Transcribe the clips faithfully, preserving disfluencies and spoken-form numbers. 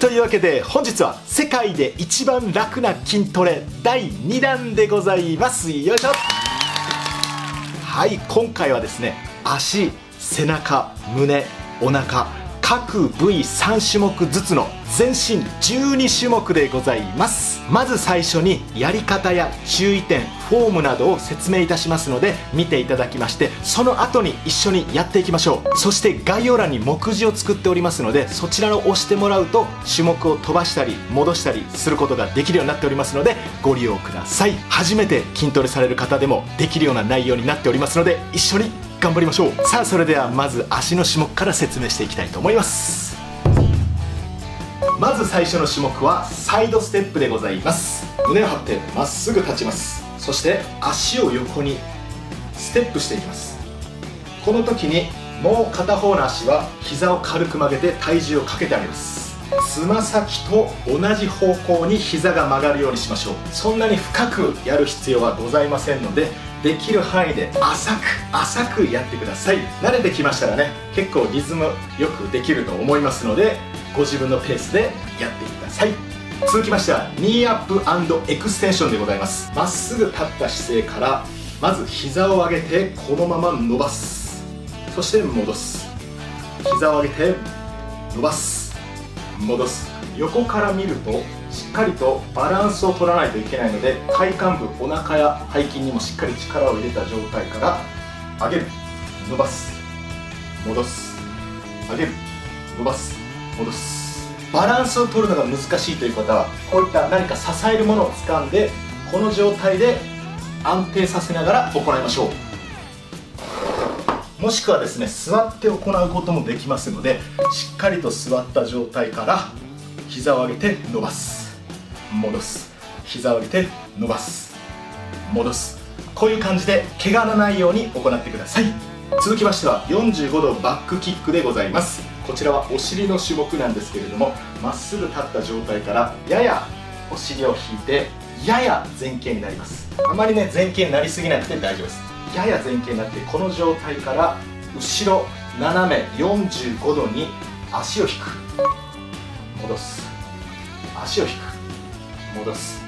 というわけで本日は世界で一番楽な筋トレだいにだんでございます。よいしょ。はい、今回はですね、足、背中、胸、お腹各部位さんしゅもくずつの全身じゅうにしゅもくでございます。まず最初にやり方や注意点、フォームなどを説明いたしますので見ていただきまして、その後に一緒にやっていきましょう。そして概要欄に目次を作っておりますので、そちらを押してもらうと種目を飛ばしたり戻したりすることができるようになっておりますのでご利用ください。初めて筋トレされる方でもできるような内容になっておりますので一緒に頑張りましょう。さあ、それではまず足の種目から説明していきたいと思います。まず最初の種目はサイドステップでございます。胸を張ってまっすぐ立ちます。そして足を横にステップしていきます。この時にもう片方の足は膝を軽く曲げて体重をかけてあげます。つま先と同じ方向に膝が曲がるようにしましょう。そんなに深くやる必要はございませんので、できる範囲で浅く浅くやってください。慣れてきましたらね、結構リズムよくできると思いますのでご自分のペースでやってください。続きましてはニーアップ&エクステンションでございます。まっすぐ立った姿勢からまず膝を上げてこのまま伸ばす。そして戻す。膝を上げて伸ばす、戻す。横から見るとしっかりとバランスを取らないといけないので、体幹部、お腹や背筋にもしっかり力を入れた状態から上げる、伸ばす、戻す、上げる、伸ばす、戻す。バランスを取るのが難しいという方はこういった何か支えるものを掴んで、この状態で安定させながら行いましょう。もしくはですね、座って行うこともできますので、しっかりと座った状態から膝を上げて伸ばす、戻す、膝を上げて伸ばす、戻す。こういう感じで怪我のないように行ってください。続きましてはよんじゅうごどバックキックでございます。こちらはお尻の種目なんですけれども、まっすぐ立った状態からややお尻を引いて、やや前傾になります。あまりね、前傾になりすぎなくて大丈夫です。やや前傾になって、この状態から後ろ斜めよんじゅうごどに足を引く、戻す、足を引く、戻す。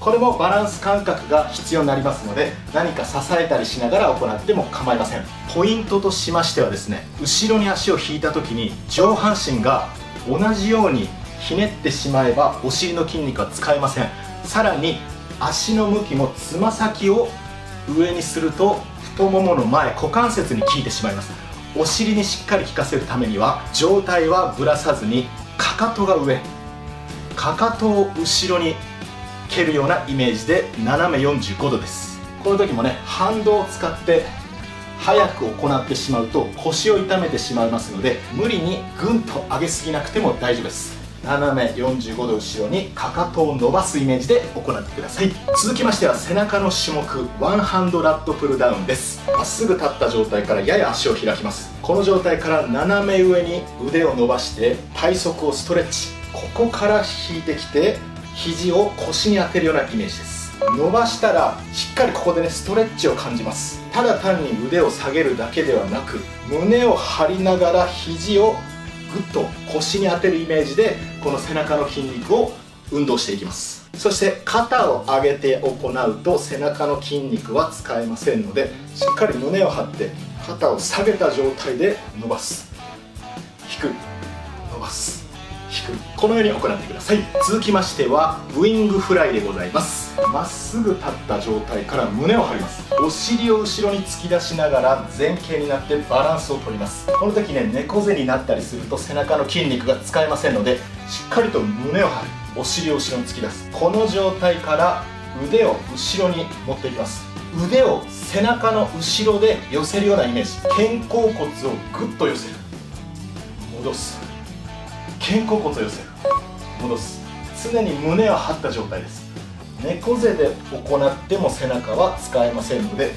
これもバランス感覚が必要になりますので、何か支えたりしながら行っても構いません。ポイントとしましてはですね、後ろに足を引いた時に上半身が同じようにひねってしまえばお尻の筋肉は使えません。さらに足の向きもつま先を上にすると太ももの前、股関節に効いてしまいます。お尻にしっかり効かせるためには上体はぶらさずに、かかとが上、かかとを後ろに蹴るようなイメージで斜めよんじゅうごどです。この時もね、反動を使って早く行ってしまうと腰を痛めてしまいますので、無理にぐんと上げすぎなくても大丈夫です。斜めよんじゅうごど後ろにかかとを伸ばすイメージで行ってください。続きましては背中の種目、ワンハンドラットプルダウンです。まっすぐ立った状態からやや足を開きます。この状態から斜め上に腕を伸ばして体側をストレッチ、ここから引いてきて肘を腰に当てるようなイメージです。伸ばしたらしっかりここでね、ストレッチを感じます。ただ単に腕を下げるだけではなく、胸を張りながら肘をグッと腰に当てるイメージでこの背中の筋肉を運動していきます。そして肩を上げて行うと背中の筋肉は使えませんので、しっかり胸を張って肩を下げた状態で伸ばす、引く、伸ばす、引く、このように行ってください。続きましてはウイングフライでございます。まっすぐ立った状態から胸を張ります。お尻を後ろに突き出しながら前傾になってバランスをとります。この時ね、猫背になったりすると背中の筋肉が使えませんので、しっかりと胸を張る、お尻を後ろに突き出す。この状態から腕を後ろに持っていきます。腕を背中の後ろで寄せるようなイメージ、肩甲骨をグッと寄せる、戻す、肩甲骨を寄せる、戻す。常に胸を張った状態です。猫背で行っても背中は使えませんので、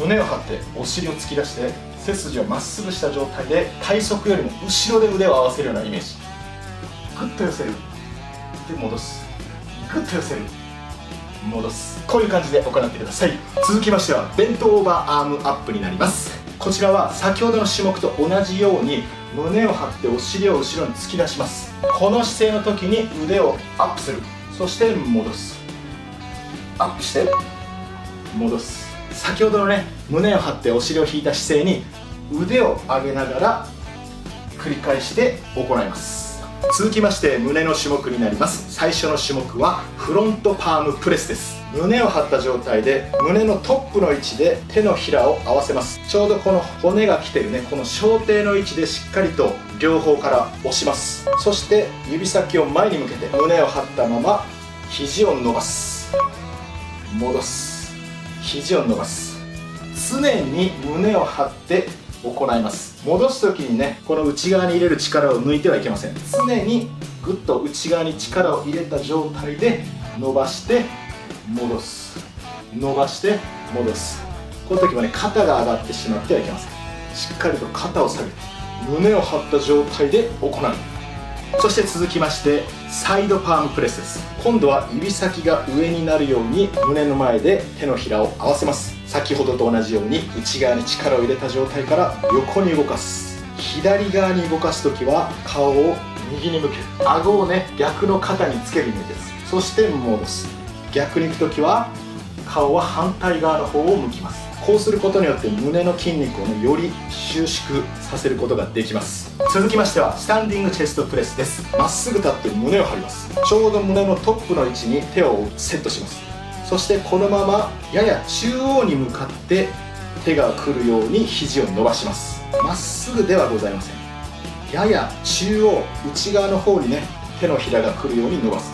胸を張ってお尻を突き出して背筋をまっすぐした状態で体側よりも後ろで腕を合わせるようなイメージ、グッと寄せる、で戻す、グッと寄せる、戻す。こういう感じで行ってください。続きましてはベントオーバーアームアップになります。こちらは先ほどの種目と同じように胸を張ってお尻を後ろに突き出します。この姿勢の時に腕をアップする、そして戻す、アップして戻す。先ほどのね、胸を張ってお尻を引いた姿勢に腕を上げながら繰り返して行います。続きまして胸の種目になります。最初の種目はフロントパームプレスです。胸を張った状態で胸のトップの位置で手のひらを合わせます。ちょうどこの骨が来てるね、この小手の位置でしっかりと両方から押します。そして指先を前に向けて胸を張ったまま肘を伸ばす、戻す、肘を伸ばす。常に胸を張って行います。戻す時にね、この内側に入れる力を抜いてはいけません。常にぐっと内側に力を入れた状態で伸ばして戻す、伸ばして戻す。この時はね、肩が上がってしまってはいけません。しっかりと肩を下げて胸を張った状態で行う。そして続きましてサイドパームプレスです。今度は指先が上になるように胸の前で手のひらを合わせます。先ほどと同じように内側に力を入れた状態から横に動かす。左側に動かす時は顔を右に向ける、顎をね逆の肩につけるイメージです。そして戻す。逆に行く時は顔は反対側の方を向きます。こうすることによって胸の筋肉を、ね、より収縮させることができます。続きましてはスタンディングチェストプレスです。まっすぐ立って胸を張ります。ちょうど胸のトップの位置に手をセットします。そしてこのままやや中央に向かって手が来るように肘を伸ばします。まっすぐではございません。やや中央、内側の方にね手のひらが来るように伸ばす。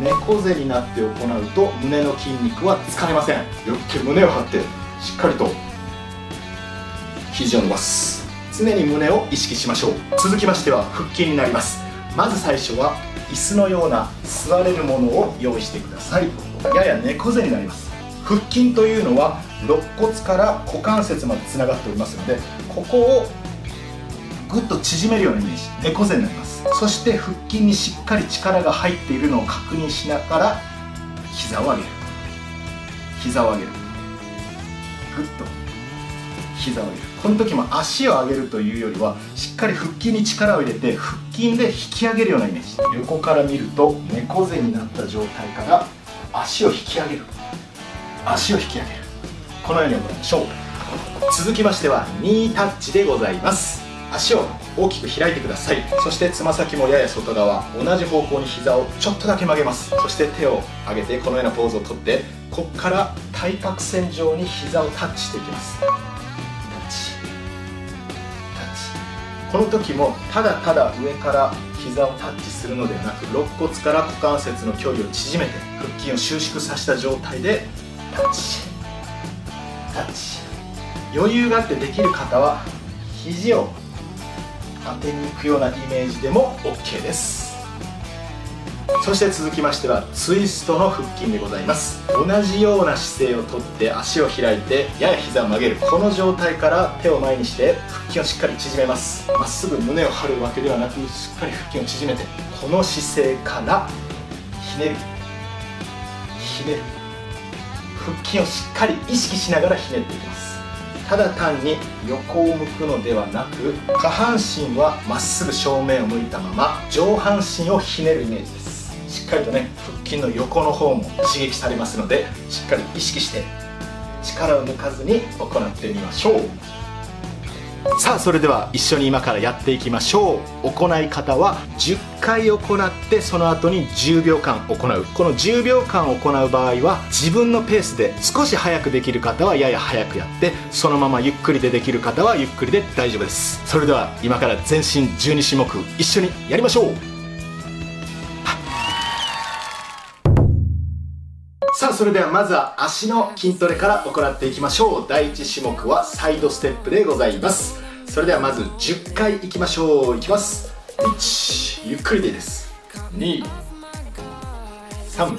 猫背になって行うと胸の筋肉は疲れません。よっけ胸を張ってしっかりと肘を伸ばす。常に胸を意識しましょう。続きましては腹筋になります。まず最初は椅子のような座れるものを用意してください。やや猫背になります。腹筋というのは肋骨から股関節までつながっておりますので、ここをぐっと縮めるようなイメージ、猫背になります。そして腹筋にしっかり力が入っているのを確認しながら膝を上げる、膝を上げる、ぐっと膝を上げる。この時も足を上げるというよりはしっかり腹筋に力を入れて腹筋で引き上げるようなイメージ。横から見ると猫背になった状態から足を引き上げる、足を引き上げる、このように行いましょう。続きましてはニータッチでございます。足を大きく開いてください。そしてつま先もやや外側、同じ方向に膝をちょっとだけ曲げます。そして手を上げてこのようなポーズをとって、ここから対角線上に膝をタッチしていきます。タッチ、タッチ。この時もただただ上から膝をタッチするのではなく、肋骨から股関節の距離を縮めて腹筋を収縮させた状態でタッチ、タッチ。余裕があってできる方は肘を当てに行くようなイメージでも OK です。そして続きましてはツイストの腹筋でございます。同じような姿勢をとって足を開いてやや膝を曲げる。この状態から手を前にして腹筋をしっかり縮めます。まっすぐ胸を張るわけではなく、しっかり腹筋を縮めてこの姿勢からひねる、ひねる。腹筋をしっかり意識しながらひねっていきます。ただ単に横を向くのではなく、下半身はまっすぐ正面を向いたまま上半身をひねるイメージです。しっかりとね、腹筋の横の方も刺激されますので、しっかり意識して力を抜かずに行ってみましょう。さあ、それでは一緒に今からやっていきましょう。行い方はじゅっかい行って、その後にじゅうびょうかん行う。このじゅうびょうかん行う場合は自分のペースで、少し早くできる方はやや早くやって、そのままゆっくりでできる方はゆっくりで大丈夫です。それでは今から全身じゅうにしゅもく一緒にやりましょう。さあ、それではまずは足の筋トレから行っていきましょう。だいいちしゅもくはサイドステップでございます。それではまずじゅっかいいきましょう。いきます。いち、ゆっくりでいいです。に、さん、よん、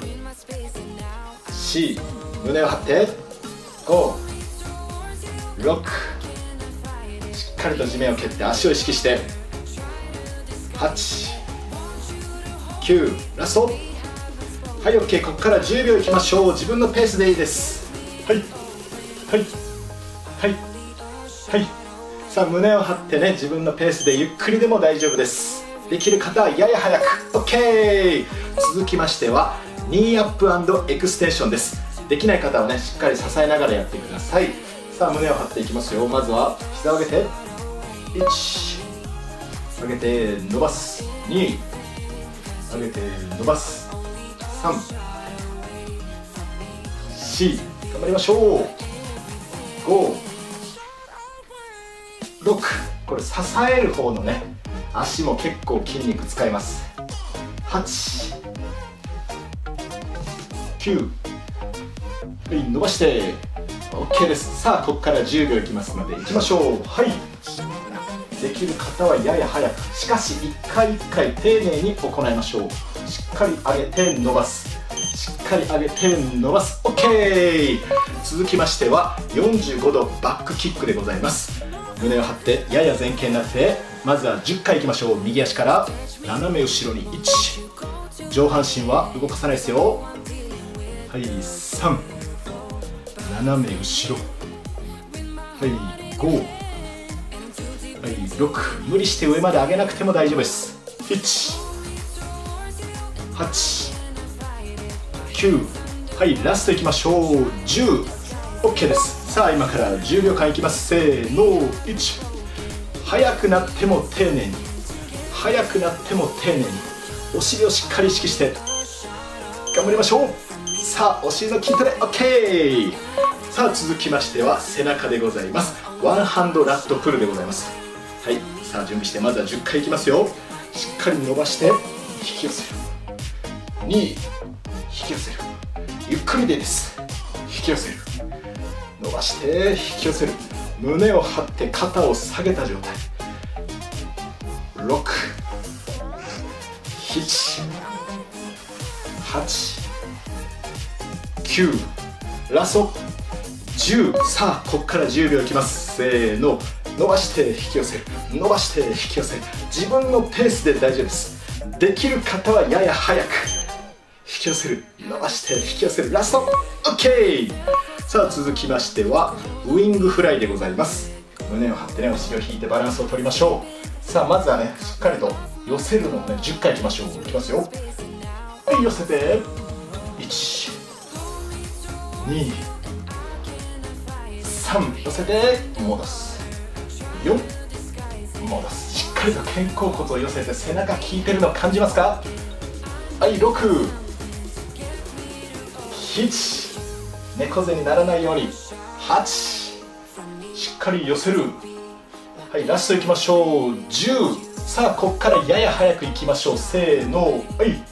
胸を張ってご、ろく、しっかりと地面を蹴って足を意識してはち、きゅう、ラスト。はい、OK。 ここからじゅうびょういきましょう。自分のペースでいいです。はいはいはいはい。ささん胸を張ってね、自分のペースでゆっくりでも大丈夫です。できる方はやや早く OK。 続きましてはニーアップ&エクステーションです。できない方はね、しっかり支えながらやってください。さあ、胸を張っていきますよ。まずは膝を上げていち、上げて伸ばす、に、上げて伸ばす、さん、よん、頑張りましょう、ご、ろく。これ支える方のね、足も結構筋肉使います。はち、きゅう、はい、伸ばして OK です。さあ、ここからじゅうびょういきますのでいきましょう。はい、できる方はやや早く、しかしいっかいいっかい丁寧に行いましょう。しっかり上げて伸ばす、しっかり上げて伸ばす OK。 続きましてはよんじゅうごどバックキックでございます。胸を張ってやや前傾になって、まずはじゅっかいいきましょう。右足から斜め後ろにいち、上半身は動かさないですよ。はい、さん、斜め後ろ、はい、ご、はい、ろく、無理して上まで上げなくても大丈夫です。いち、はち、きゅう、はい、ラストいきましょう。 じゅうオーケー です。さあ、今からじゅうびょうかんいきます。せーの、いち、速くなっても丁寧に、速くなっても丁寧に、お尻をしっかり意識して頑張りましょう。さあ、お尻の筋トレ OK。 さあ、続きましては背中でございます。ワンハンドラットプルでございます。はい、さあ準備して、まずはじゅっかいいきますよ。しっかり伸ばして引き寄せる、に、引き寄せる、ゆっくりでいいです。引き寄せる、伸ばして引き寄せる、胸を張って肩を下げた状態、ろく、なな、はち、きゅう、ラストじゅう。さあ、ここからじゅうびょういきます。せーの、伸ばして引き寄せる、伸ばして引き寄せる、自分のペースで大丈夫です。できる方はやや早く、引き寄せる、伸ばして引き寄せる、ラスト OK。 さあ、続きましてはウイングフライでございます。胸を張ってね、お尻を引いてバランスを取りましょう。さあ、まずはね、しっかりと寄せるのをね、じゅっかいいきましょう。いきますよ。はい、寄せていち、に、さん、寄せて戻す、よん、戻す、しっかりと肩甲骨を寄せて、背中効いてるの感じますか。はい、ろく、なな、猫背にならないように、はち、しっかり寄せる、はい、ラストいきましょう。じゅう、さあ、ここからやや早くいきましょう。せーの、はい、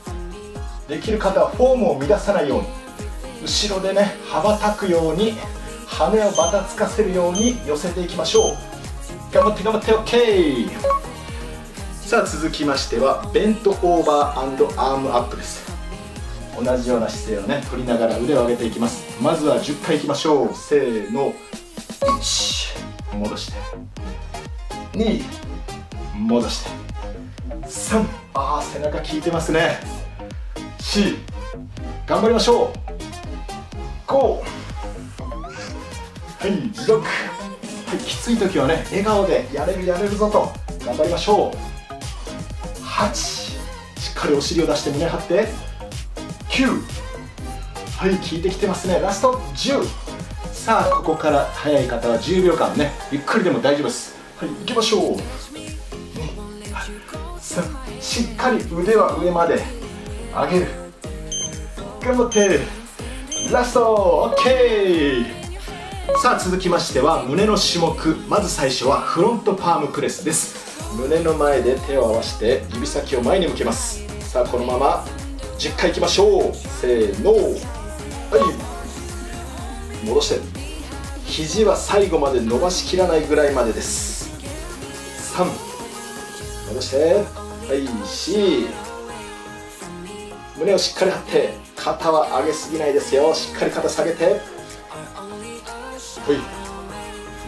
できる方はフォームを乱さないように、後ろでね、羽ばたくように、羽をばたつかせるように寄せていきましょう。頑張って頑張って OK。 さあ、続きましてはベントオーバー&アームアップです。同じような姿勢をね、取りながら腕を上げていきます。まずはじゅっかいいきましょう。せーの、いち、戻して、に、戻して、さん、あー背中効いてますね、よん、頑張りましょう、ご、はい、ろく、はい、きつい時はね、笑顔でやれるやれるぞと頑張りましょう。はち、しっかりお尻を出して胸張って、きゅう、はい、効いてきてますね。ラストじゅう。さあ、ここから早い方はじゅうびょうかんね、ゆっくりでも大丈夫です。はい、行きましょう。に、さん、しっかり腕は上まで上げる、頑張って、ラスト OK。さあ、続きましては胸の種目、まず最初はフロントパームプレスです。胸の前で手を合わせて指先を前に向けます。さあ、このままじゅっかいいきましょう。せーの、はい、戻して、肘は最後まで伸ばしきらないぐらいまでです。さん、戻して、はい、よん、胸をしっかり張って、肩は上げすぎないですよ。しっかり肩下げて、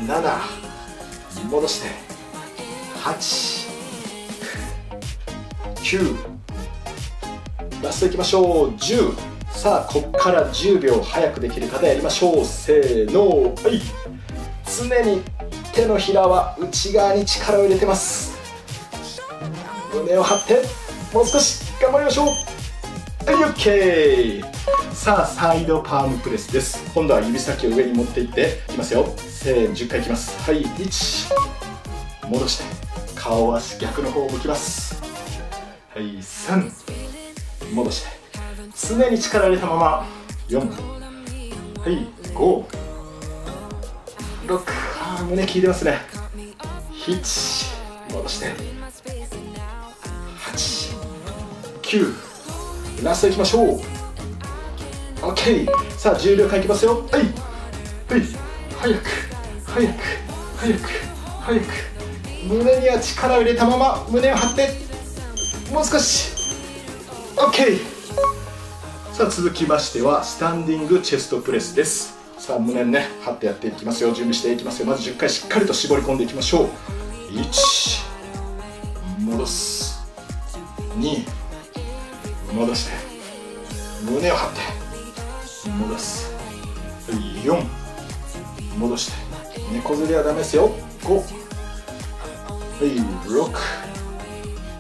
なな、戻して、はち、きゅう、ラストいきましょう。じゅう、さあ、ここからじゅうびょう早くできる方やりましょう。せーの、はい、常に手のひらは内側に力を入れてます。胸を張ってもう少し頑張りましょう。はい、OK。 さあサイドパームプレスです。今度は指先を上に持っていっていきますよ。せーの、じゅっかいいきます。はい、いち、戻して顔は逆の方を向きます。はい、さん、戻して常に力を入れたまま。よん、はい、ご、ろく、あ、胸効いてますね。なな、戻してはち、きゅう、ラストいきましょう。 OK。 さあ重量感いきますよ。はいはい早く早く早く早く胸には力を入れたまま胸を張って、もう少し。 OK。さあ続きましてはスタンディングチェストプレスです。さあ胸ね張ってやっていきますよ。準備していきますよ。まずじゅっかいしっかりと絞り込んでいきましょう。いち、戻す。に、戻して胸を張って戻す。よん、戻して猫ずりはダメですよ。ご、ろく、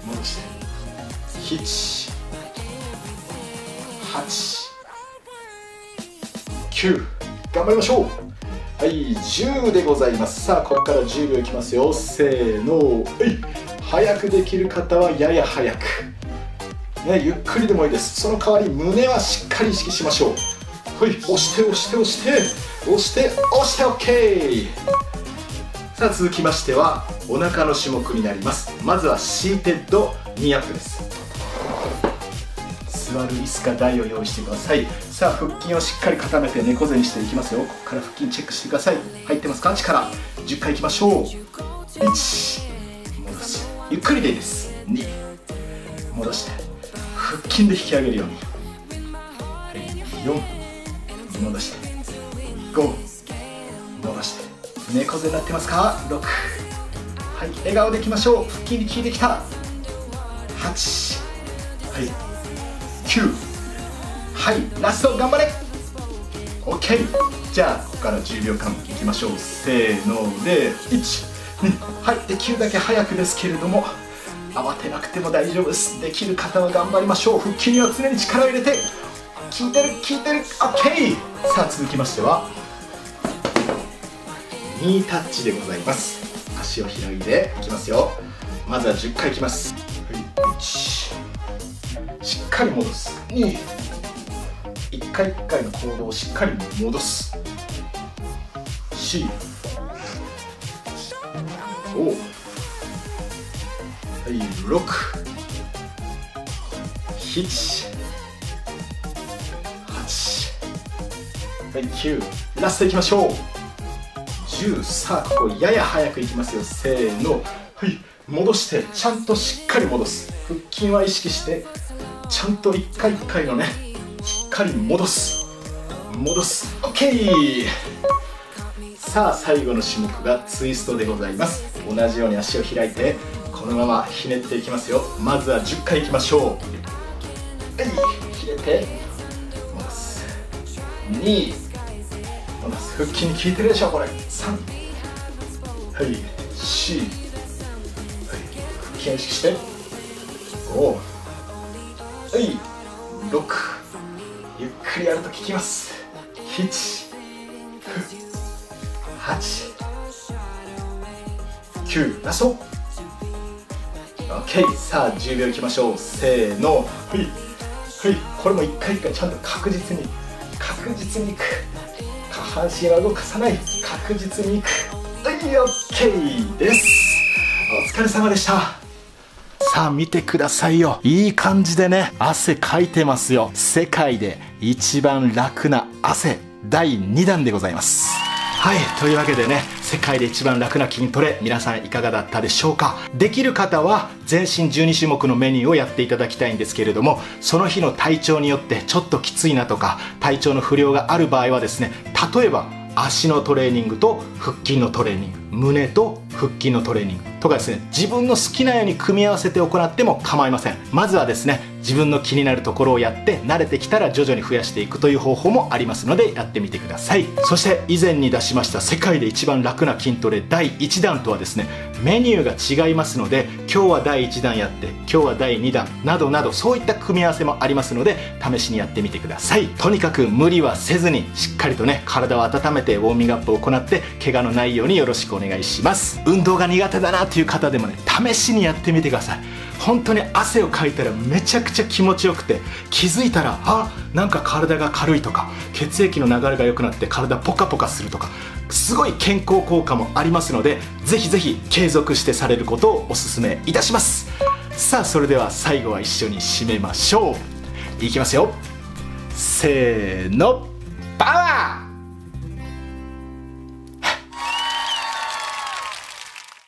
戻してなな、はち、きゅう、頑張りましょう。はい、じゅうでございます。さあここからじゅうびょういきますよ。せーの、はい、早くできる方はやや早く、ね、ゆっくりでもいいです。その代わり胸はしっかり意識しましょう。はい、押して押して押して押して押して OK。 さあ続きましてはお腹の種目になります。まずはシーテッドニーアップです。座る椅子か台を用意してください。さあ腹筋をしっかり固めて猫背にしていきますよ。ここから腹筋チェックしてください。入ってますか、力。じゅっかいいきましょう。いち、戻してゆっくりでいいです。に、戻して腹筋で引き上げるように。よん、戻してご、戻して猫背になってますか。ろく、はい、笑顔でいきましょう。腹筋に効いてきた。はち、はいきゅう、はい、ラスト頑張れ。 OK。 じゃあここからじゅうびょうかんいきましょう。せーのでいち、に、はい、できるだけ早くですけれども慌てなくても大丈夫です。できる方は頑張りましょう。腹筋には常に力を入れて、効いてる効いてる OK。 さあ続きましてはニータッチでございます。足を開いていきますよ。まずはじゅっかいいきます。いち、しっかり戻す。に、いっかいいっかいの行動をしっかり戻す。よん、ご、はい、ろく、なな、はち、はい、きゅう、ラストいきましょう。じゅう、さあここやや早くいきますよ。せーの、はい、戻してちゃんとしっかり戻す。腹筋は意識してちゃんといっかいいっかいのね、しっかり戻す戻す OK。 さあ最後の種目がツイストでございます。同じように足を開いてこのままひねっていきますよ。まずはじゅっかいいきましょう。はい、ひねって戻す。に、戻す。腹筋に効いてるでしょこれ。さん、はい、よん、はい、腹筋を意識してご、はい、ろく、ゆっくりやると効きます。なな、はち、きゅう、ラスト OK。 さあじゅうびょういきましょう。せーの、はいはい、これもいっかいいっかいちゃんと確実に確実にいく。下半身は動かさない、確実にいく。はい OK です。お疲れ様でした。さあ見てくださいよ。いい感じでね汗かいてますよ。世界で一番楽な汗だいにだんでございます。はい、というわけでね、世界で一番楽な筋トレ、皆さんいかがだったでしょうか。できる方は全身じゅうにしゅもくのメニューをやっていただきたいんですけれども、その日の体調によってちょっときついなとか体調の不良がある場合はですね、例えば足のトレーニングと腹筋のトレーニング、胸と腹筋のトレーニングとかですね、自分の好きなように組み合わせて行っても構いません。まずはですね、自分の気になるところをやって慣れてきたら徐々に増やしていくという方法もありますので、やってみてください。そして以前に出しました世界で一番楽な筋トレだいいちだんとはですね、メニューが違いますので、今日はだいいちだんやって今日はだいにだんなどなど、そういった組み合わせもありますので試しにやってみてください。とにかく無理はせずに、しっかりとね、体を温めてウォーミングアップを行って怪我のないようによろしくお願いします。運動が苦手だなという方でもね、試しにやってみてください。本当に汗をかいたらめちゃくちゃ気持ちよくて、気づいたらあ、なんか体が軽いとか、血液の流れが良くなって体ポカポカするとか、すごい健康効果もありますので、ぜひぜひ継続してされることをお勧めいたします。さあ、それでは最後は一緒に締めましょう。いきますよ、せーの、パワー！